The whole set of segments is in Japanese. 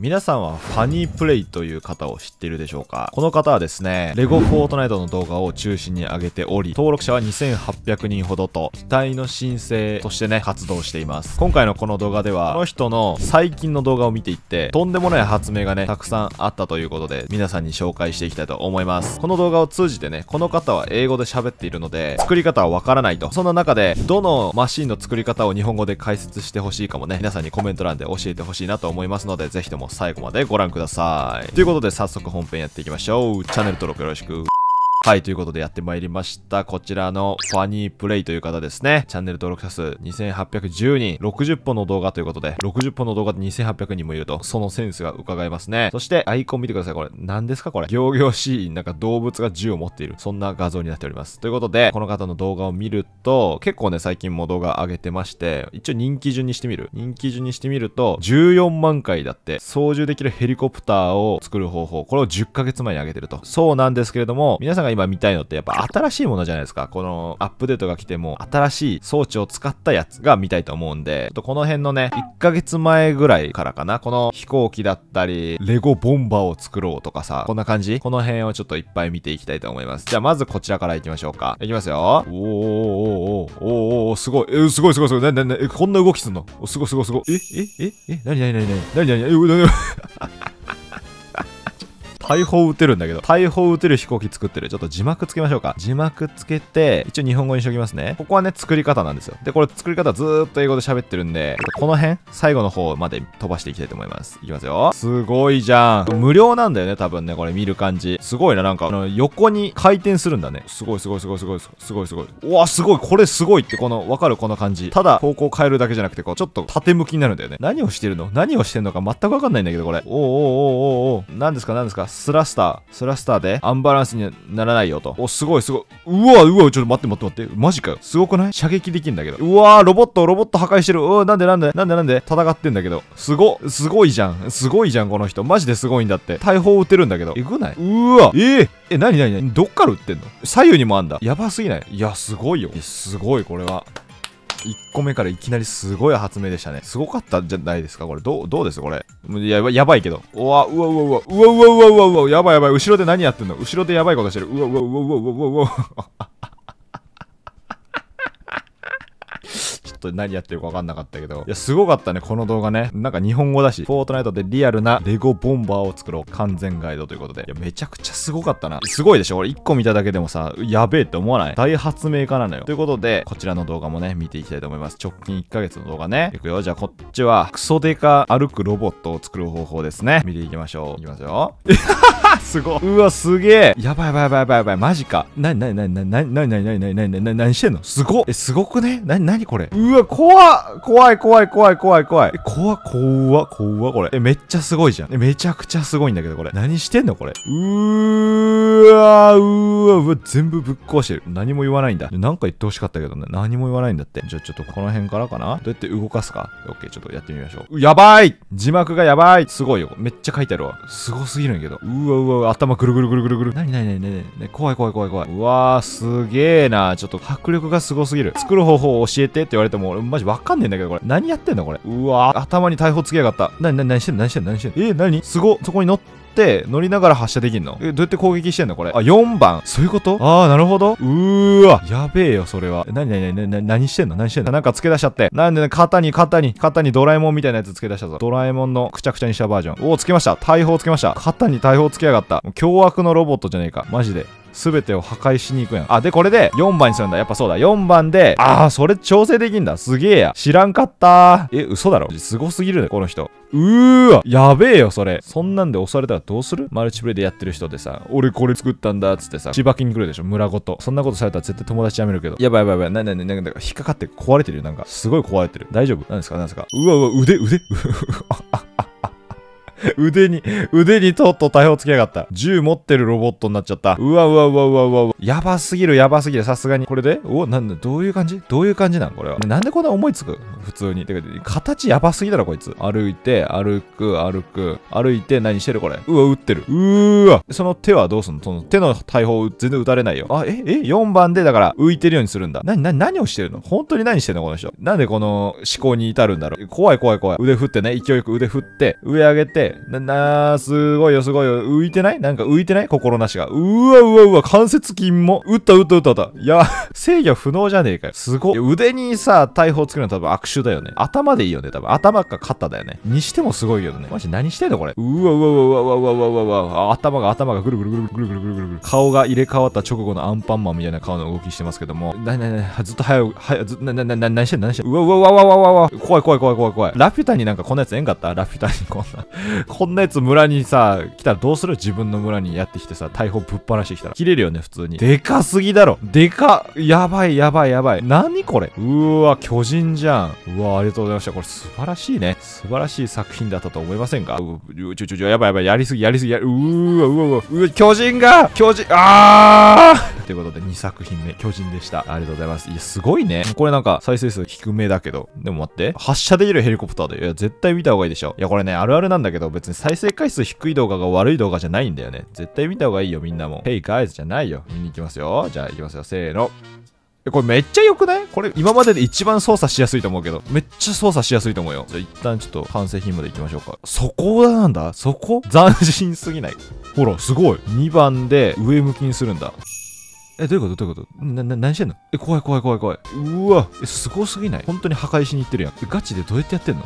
皆さんはファニープレイという方を知っているでしょうか。この方はですね、レゴフォートナイトの動画を中心に上げており、登録者は2800人ほどと、期待の新星としてね、活動しています。今回のこの動画では、この人の最近の動画を見ていって、とんでもない発明がね、たくさんあったということで、皆さんに紹介していきたいと思います。この動画を通じてね、この方は英語で喋っているので、作り方はわからないと。そんな中で、どのマシンの作り方を日本語で解説してほしいかもね、皆さんにコメント欄で教えてほしいなと思いますので、ぜひとも最後までご覧ください。ということで早速本編やっていきましょう。チャンネル登録よろしく。はい、ということでやってまいりました。こちらのファニープレイという方ですね。チャンネル登録者数2810人、60本の動画ということで、60本の動画で2800人もいると、そのセンスが伺えますね。そしてアイコン見てください。これ、何ですかこれ。仰々しい、なんか動物が銃を持っている。そんな画像になっております。ということで、この方の動画を見ると、結構ね、最近も動画上げてまして、一応人気順にしてみる。人気順にしてみると、14万回だって、操縦できるヘリコプターを作る方法、これを10ヶ月前に上げてると。そうなんですけれども、皆さんが今見たいのってやっぱ新しいものじゃないですか。このアップデートが来ても新しい装置を使ったやつが見たいと思うんで、ちょっとこの辺のね、1ヶ月前ぐらいからかな、この飛行機だったり、レゴボンバーを作ろうとかさ、こんな感じ？この辺をちょっといっぱい見ていきたいと思います。じゃあまずこちらから行きましょうか。いきますよ。おー、すごい。すごい。なに、こんな動きすんの？すごい。なに大砲撃てるんだけど、大砲撃てる飛行機作ってる。ちょっと字幕つけましょうか。字幕つけて、一応日本語にしときますね。ここはね、作り方なんですよ。で、これ作り方ずーっと英語で喋ってるんで、この辺、最後の方まで飛ばしていきたいと思います。いきますよ。すごいじゃん。無料なんだよね、多分ね、これ見る感じ。すごいな、なんか、横に回転するんだね。すごい。うわ、すごい。これすごいって、この、わかるこの感じ。ただ、方向変えるだけじゃなくて、こう、ちょっと縦向きになるんだよね。何をしてんのか全くわかんないんだけど、これ。おー。何ですかスラスターでアンバランスにならないよと。お、すごい。うわ、ちょっと待って。マジかよ。すごくない？射撃できるんだけど。うわ、ロボット破壊してる。なんで戦ってんだけど。すごいじゃん、この人。マジですごいんだって。大砲撃てるんだけど。えぐない？うわ、なにどっから撃ってんの？左右にもあんだ。やばすぎない？いや、すごいよ。すごい、これは。1個目からいきなりすごい発明でしたね。すごかったんじゃないですかこれ。どうですこれ。やばいけど。うわ、やばい。後ろで何やってんの？後ろでやばいことしてる。うわ。何やってるか分かんなかったけど。いや、すごかったね、この動画ね。なんか日本語だし、フォートナイトでリアルなレゴボンバーを作ろう。完全ガイドということで。いや、めちゃくちゃすごかったな。すごいでしょ？俺1個見ただけでもさ、やべえって思わない？大発明家なのよ。ということで、こちらの動画もね、見ていきたいと思います。直近1ヶ月の動画ね。いくよ。じゃあ、こっちは、クソデカ歩くロボットを作る方法ですね。見ていきましょう。いきますよ。すごい。うわ、すげえ。やばい。マジか。何してんの？すごっ。え、すごくね？何これ？うわ、怖い。怖これ。え、めっちゃすごいじゃん。え、めちゃくちゃすごいんだけど、これ。何してんのこれ。うわ、全部ぶっ壊してる。何も言わないんだ。なんか言ってほしかったけどね。何も言わないんだって。じゃあ、ちょっとこの辺からかな？どうやって動かすか？オッケー、ちょっとやってみましょう。やばい！字幕がやばい！すごいよ。めっちゃ書いてあるわ。すごすぎるんやけど。うわ、頭ぐるぐる。なに、怖い。うわー、すげえな。ちょっと迫力がすごすぎる。作る方法を教えてって言われても、俺マジわかんねえんだけど、これ。何やってんのこれ。うわー、頭に大砲つけやがった。何してんの何すごっ。そこに乗って。乗りながら発射できんの？え、どうやって攻撃してんのこれ。あ、4番。そういうこと？あー、なるほど。うわ。やべえよ、それは。何してんのなんか付け出しちゃって。なんでね、肩にドラえもんみたいなやつ付け出したぞ。ドラえもんのくちゃくちゃにしたバージョン。おー、つけました。大砲つけました。肩に大砲つけやがった。凶悪のロボットじゃねえか。マジで。すべてを破壊しに行くやん。あ、で、これで4番にするんだ。やっぱそうだ。4番で、あー、それ調整できんだ。すげえや。知らんかったー。え、嘘だろ？すごすぎるね、この人。うわ。やべえよ、それ。そんなんで襲われたらどうする？マルチプレイでやってる人でさ、俺これ作ったんだ、つってさ、しばきに来るでしょ、村ごと。そんなことされたら絶対友達やめるけど。やばい。なんか引っかかって壊れてるよ。なんか、すごい壊れてる。大丈夫？なんですかうわ、腕腕にとっと大砲つけやがった。銃持ってるロボットになっちゃった。うわ。やばすぎる。さすがに。これでどういう感じなんこれは。なんでこんな思いつく？普通に。てか、形やばすぎだろ、こいつ。歩いて、歩いて、何してるこれ。うわ、撃ってる。うーわ。その手はどうすんの？その手の大砲、全然撃たれないよ。あ、4番で、だから、浮いてるようにするんだ。何をしてるの？本当に何してんのこの人。なんでこの思考に至るんだろう。怖い。腕振ってね、勢いよく腕振って、上上げて、すごいよ、浮いてない？なんか浮いてない？心なしが。うわ、関節筋も。撃った。いや、制御不能じゃねえかよ。すごい。腕にさ、大砲つけるの多分悪手だよね。頭でいいよね、多分。頭か肩だよね。にしてもすごいけどね。マジ何してんのこれ。うわ。頭がぐるぐる。顔が入れ替わった直後のアンパンマンみたいな顔の動きしてますけども。ずっと早く、ずっと、何してんの。うわ。怖い。ラピュタになんかこんなやつえんかった？ラピュタにこんなやつ村にさ、来たらどうする？自分の村にやってきてさ、大砲ぶっ放してきたら。切れるよね、普通に。でかすぎだろ。でかっ。やばい。何これ？うわ、巨人じゃん。うわ、ありがとうございました。これ素晴らしいね。素晴らしい作品だったと思いませんか？やばい。やりすぎ。うわ。巨人がということで、2作品目、巨人でした。ありがとうございます。いや、すごいね。これなんか、再生数低めだけど。でも待って。発射できるヘリコプターで。いや、絶対見た方がいいでしょ。いや、これね、あるあるなんだけど、別に再生回数低い動画が悪い動画じゃないんだよね。絶対見た方がいいよ、みんなも。Hey guys じゃないよ。見に行きますよ。じゃあ、行きますよ。せーの。これめっちゃ良くない？これ今までで一番操作しやすいと思うけど、めっちゃ操作しやすいと思うよ。じゃあ一旦ちょっと完成品まで行きましょうか。そこなんだ？そこ？斬新すぎない？ほら、すごい。2番で上向きにするんだ。どういうこと何してんの？怖い。うわ、すごすぎない？本当に破壊しに行ってるやん。ガチでどうやってやってんの？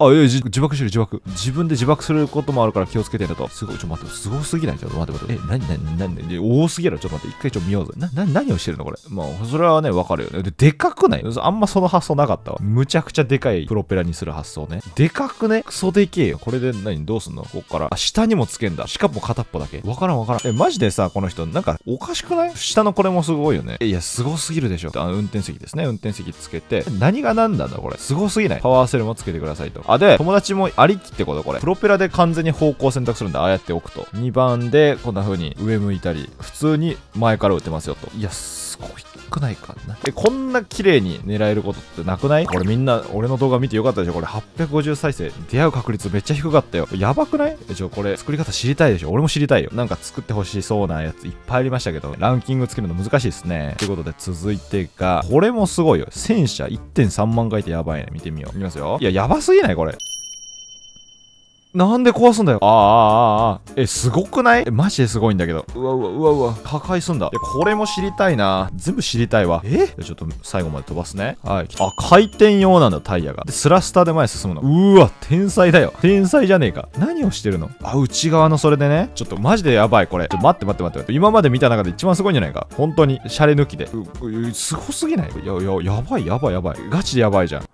自爆してる、自爆。自分で自爆することもあるから気をつけてると。すごい、ちょ、待って、すごすぎない？ちょっと待って。多すぎやろ。ちょっと待って、一回ちょ見ようぜ。何をしてるのこれ。まあ、それはね、わかるよね。でかくない？あんまその発想なかったわ。むちゃくちゃでかいプロペラにする発想ね。でかくね？クソでけえよ。これで何？どうすんの？こっから。あ、下にもつけんだ。しかも片っぽだけ。わからん。マジでさ、この人、なんか、おかしくない？下のこれもすごいよね。いや、すごすぎるでしょ。運転席ですね。運転席つけて。何が何なんだこれ。すごすぎない？パワーセルもつけてくださいと。あ、で、友達もありきってことこれ。プロペラで完全に方向選択するんだ。ああやって置くと。2番で、こんな風に上向いたり、普通に前から打てますよと。いや、すごいくないかな。こんな綺麗に狙えることってなくない？これみんな、俺の動画見てよかったでしょ。これ850再生。出会う確率めっちゃ低かったよ。やばくない？これ作り方知りたいでしょ。俺も知りたいよ。なんか作ってほしそうなやついっぱいありましたけど、ランキングつけるの難しいですね。ということで、続いてが、これもすごいよ。戦車 1.3 万回ってやばいね。見てみよう。いきますよ。いや、やばすぎないこれ。なんで壊すんだよ。すごくない？マジですごいんだけど。うわ。破壊すんだ。これも知りたいな。全部知りたいわ。ちょっと最後まで飛ばすね。はい。あ、回転用なんだ、タイヤが。で、スラスターで前進むの。うわ、天才だよ。天才じゃねえか。何をしてるの？あ、内側のそれでね。ちょっとマジでやばい、これ。ちょ、待って。今まで見た中で一番すごいんじゃないか。本当に。シャレ抜きで。すごすぎない？やばい。ガチでやばいじゃん。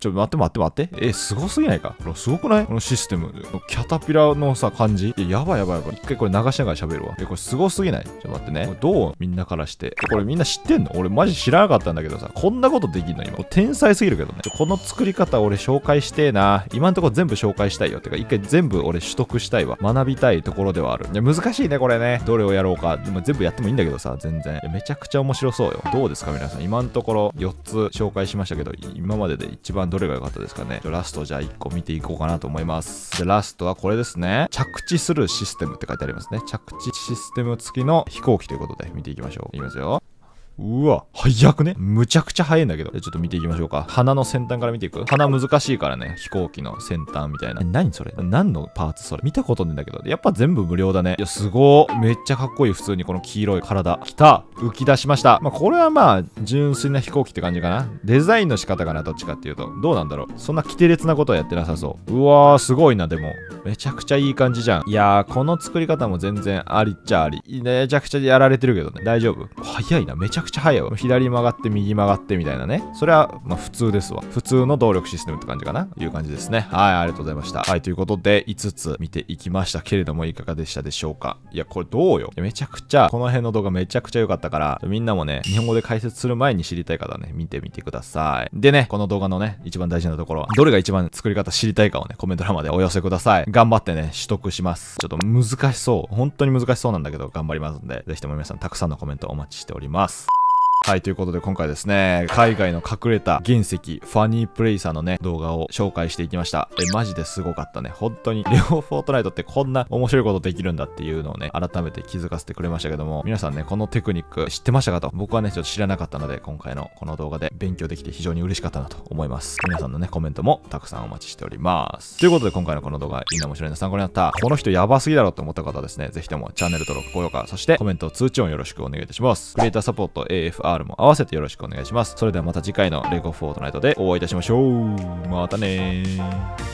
ちょ、待って。すごすぎないか？これすごくない？このシステム。キャタピラのさ、感じ。やばい。一回これ流しながら喋るわ。これすごすぎない？ちょっと待ってね。どう？みんなからして。これみんな知ってんの？俺マジ知らなかったんだけどさ。こんなことできんの今。天才すぎるけどね。この作り方俺紹介してえな。今んとこ全部紹介したいよ。てか一回全部俺取得したいわ。学びたいところではある。いや、難しいね、これね。どれをやろうか。でも全部やってもいいんだけどさ、全然。めちゃくちゃ面白そうよ。どうですか皆さん。今んところ4つ紹介しましたけど、今までで一番どれが良かったですかね。ラストじゃあ1個見ていこうかなと思います。で、ラストはこれですね。着地するシステムって書いてありますね。着地システム付きの飛行機ということで見ていきましょう。いきますよ。うわ、早くね？むちゃくちゃ早いんだけど。ちょっと見ていきましょうか。鼻の先端から見ていく？鼻難しいからね。飛行機の先端みたいな。何それ？何のパーツそれ？見たことねえんだけど。やっぱ全部無料だね。いや、すごー。めっちゃかっこいい。普通にこの黄色い体。来た！浮き出しました。まあ、これはまあ、純粋な飛行機って感じかな。デザインの仕方かな。どっちかっていうと。どうなんだろう。そんな規定列なことはやってなさそう。うわー、すごいな、でも。めちゃくちゃいい感じじゃん。いやー、この作り方も全然ありっちゃあり。めちゃくちゃやられてるけどね。大丈夫？早いな。めちゃくちゃ早いわ。左曲がって右曲がってみたいなね。それはまあ普通ですわ。普通の動力システムって感じかな。いう感じですね。はい、ありがとうございました。はい、ということで5つ見ていきましたけれども、いかがでしたでしょうか。いや、これどうよ。めちゃくちゃ、この辺の動画めちゃくちゃ良かったから、みんなもね、日本語で解説する前に知りたい方はね、見てみてください。でね、この動画のね、一番大事なところは、どれが一番作り方知りたいかをね、コメント欄までお寄せください。頑張ってね、取得します。ちょっと難しそう。本当に難しそうなんだけど、頑張りますんで、ぜひとも皆さんたくさんのコメントお待ちしております。はい、ということで今回ですね、海外の隠れた原石、ファニープレイさんのね、動画を紹介していきました。マジですごかったね。本当に、レオフォートナイトってこんな面白いことできるんだっていうのをね、改めて気づかせてくれましたけども、皆さんね、このテクニック知ってましたかと、僕はね、ちょっと知らなかったので、今回のこの動画で勉強できて非常に嬉しかったなと思います。皆さんのね、コメントもたくさんお待ちしております。ということで今回のこの動画、みんな面白いな、参考になった、この人やばすぎだろと思った方はですね、ぜひともチャンネル登録、高評価、そしてコメント、通知音よろしくお願いいたします。クリエイターサポート AFRも合わせてよろしくお願いします。それではまた次回のレゴフォートナイトでお会いいたしましょう。またねー。